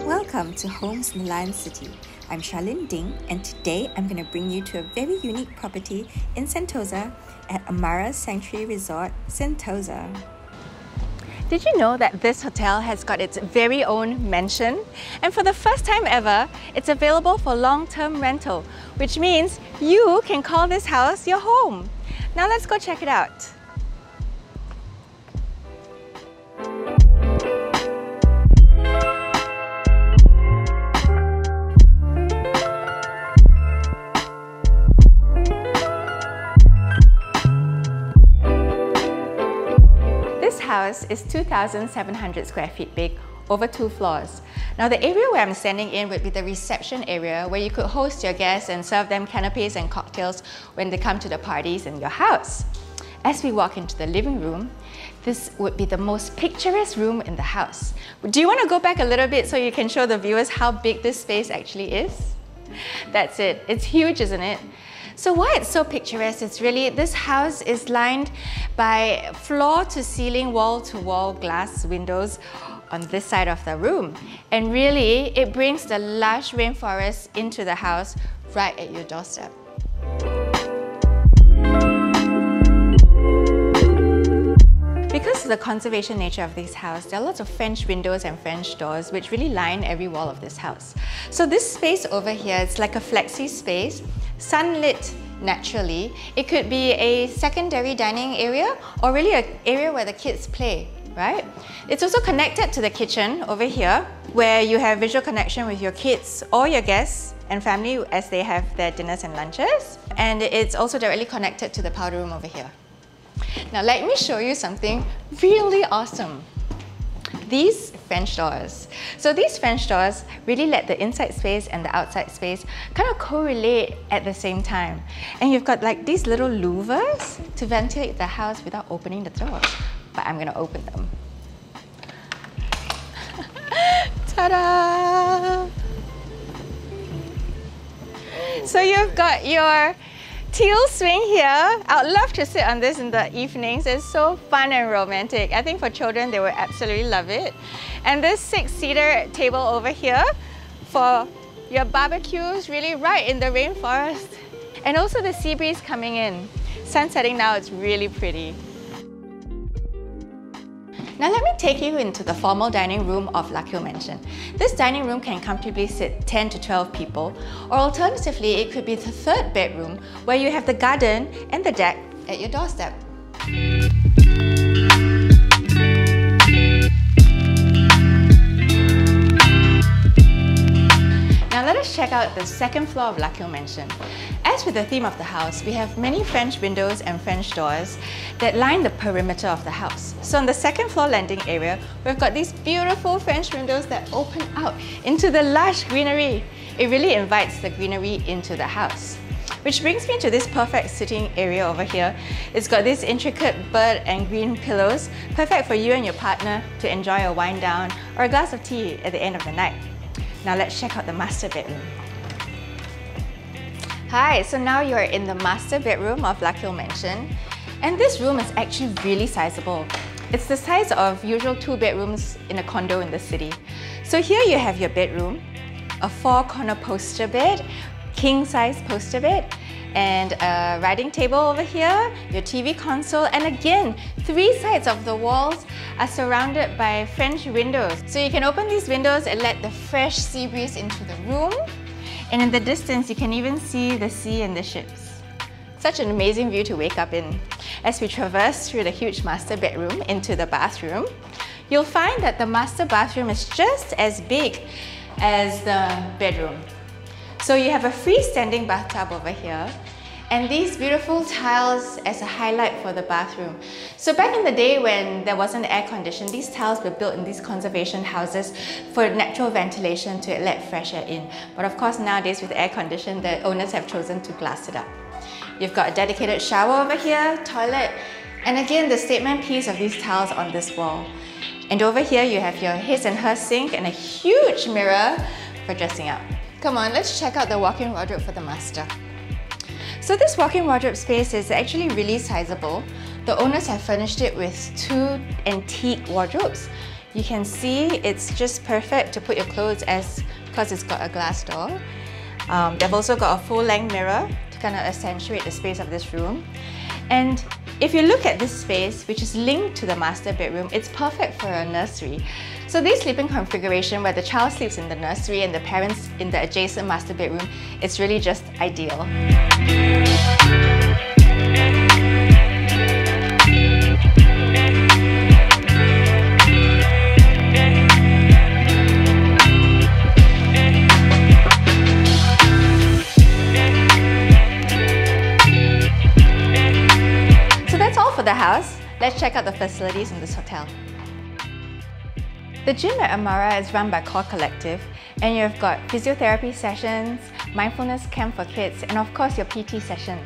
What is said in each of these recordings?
Welcome to Homes in the Lion City. I'm Charlene Ding, and today I'm going to bring you to a very unique property in Sentosa at Amara Sanctuary Resort, Sentosa. Did you know that this hotel has got its very own mansion? And for the first time ever, it's available for long-term rental, which means you can call this house your home. Now let's go check it out. House is 2,700 square feet big over 2 floors. Now the area where I'm standing in would be the reception area where you could host your guests and serve them canapes and cocktails when they come to the parties in your house. As we walk into the living room, this would be the most picturesque room in the house. Do you want to go back a little bit so you can show the viewers how big this space actually is? That's it. It's huge, isn't it? So why it's so picturesque is really this house is lined by floor to ceiling, wall to wall glass windows on this side of the room. And really, it brings the lush rainforest into the house right at your doorstep. Because of the conservation nature of this house, there are lots of French windows and French doors which really line every wall of this house. So this space over here, it's like a flexi space. Sunlit naturally. It could be a secondary dining area or really an area where the kids play, right? It's also connected to the kitchen over here where you have visual connection with your kids or your guests and family as they have their dinners and lunches. And it's also directly connected to the powder room over here. Now let me show you something really awesome. These French doors. So these French doors really let the inside space and the outside space kind of correlate at the same time. And you've got like these little louvers to ventilate the house without opening the doors. But I'm going to open them. Ta-da! So you've got your teal swing here. I'd love to sit on this in the evenings. It's so fun and romantic. I think for children, they will absolutely love it. And this 6-seater table over here for your barbecues, really right in the rainforest. And also the sea breeze coming in. Sun setting now, it's really pretty. Now let me take you into the formal dining room of Lakeo Mansion. This dining room can comfortably sit 10 to 12 people, or alternatively it could be the 3rd bedroom where you have the garden and the deck at your doorstep. Now let us check out the 2nd floor of Lakeo Mansion. As with the theme of the house, we have many French windows and French doors that line the perimeter of the house. So on the 2nd floor landing area, we've got these beautiful French windows that open out into the lush greenery. It really invites the greenery into the house. Which brings me to this perfect sitting area over here. It's got these intricate bird and green pillows, perfect for you and your partner to enjoy a wine down or a glass of tea at the end of the night. Now let's check out the master bedroom. Hi, so now you're in the master bedroom of Lakeo Mansion, and this room is actually really sizable. It's the size of usual 2 bedrooms in a condo in the city. So here you have your bedroom, a 4-corner poster bed, king-size poster bed, and a writing table over here, your TV console, and again, 3 sides of the walls are surrounded by French windows. So you can open these windows and let the fresh sea breeze into the room. And in the distance, you can even see the sea and the ships. Such an amazing view to wake up in. As we traverse through the huge master bedroom into the bathroom, you'll find that the master bathroom is just as big as the bedroom. So you have a freestanding bathtub over here, and these beautiful tiles as a highlight for the bathroom. So back in the day when there wasn't air conditioning, these tiles were built in these conservation houses for natural ventilation to let fresh air in. But of course nowadays with air conditioning, the owners have chosen to glass it up. You've got a dedicated shower over here, toilet, and again the statement piece of these tiles on this wall. And over here you have your his and her sink and a huge mirror for dressing up. Come on, let's check out the walk-in wardrobe for the master. So this walk-in wardrobe space is actually really sizable. The owners have furnished it with two antique wardrobes. You can see it's just perfect to put your clothes because it's got a glass door. They've also got a full-length mirror to kind of accentuate the space of this room. And if you look at this space, which is linked to the master bedroom, it's perfect for a nursery. So this sleeping configuration where the child sleeps in the nursery and the parents in the adjacent master bedroom, it's really just ideal. The house, let's check out the facilities in this hotel. The gym at Amara is run by Core Collective, and you've got physiotherapy sessions, mindfulness camp for kids, and of course your PT sessions.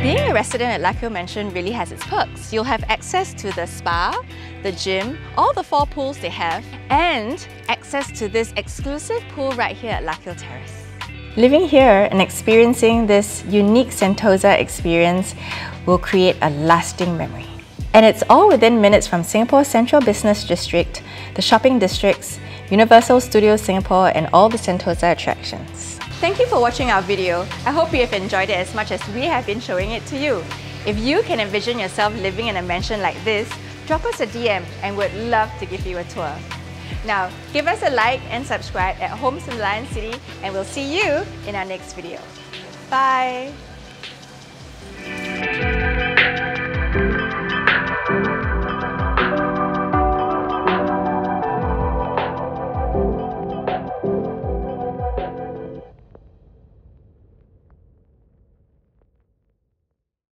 Being a resident at Lakeo Mansion really has its perks. You'll have access to the spa, the gym, all the 4 pools they have, and access to this exclusive pool right here at Lakeo Terrace. Living here and experiencing this unique Sentosa experience will create a lasting memory. And it's all within minutes from Singapore's Central Business District, the shopping districts, Universal Studios Singapore, and all the Sentosa attractions. Thank you for watching our video. I hope you have enjoyed it as much as we have been showing it to you. If you can envision yourself living in a mansion like this, drop us a DM and we'd love to give you a tour. Now, give us a like and subscribe at Homes in the Lion City, and we'll see you in our next video. Bye!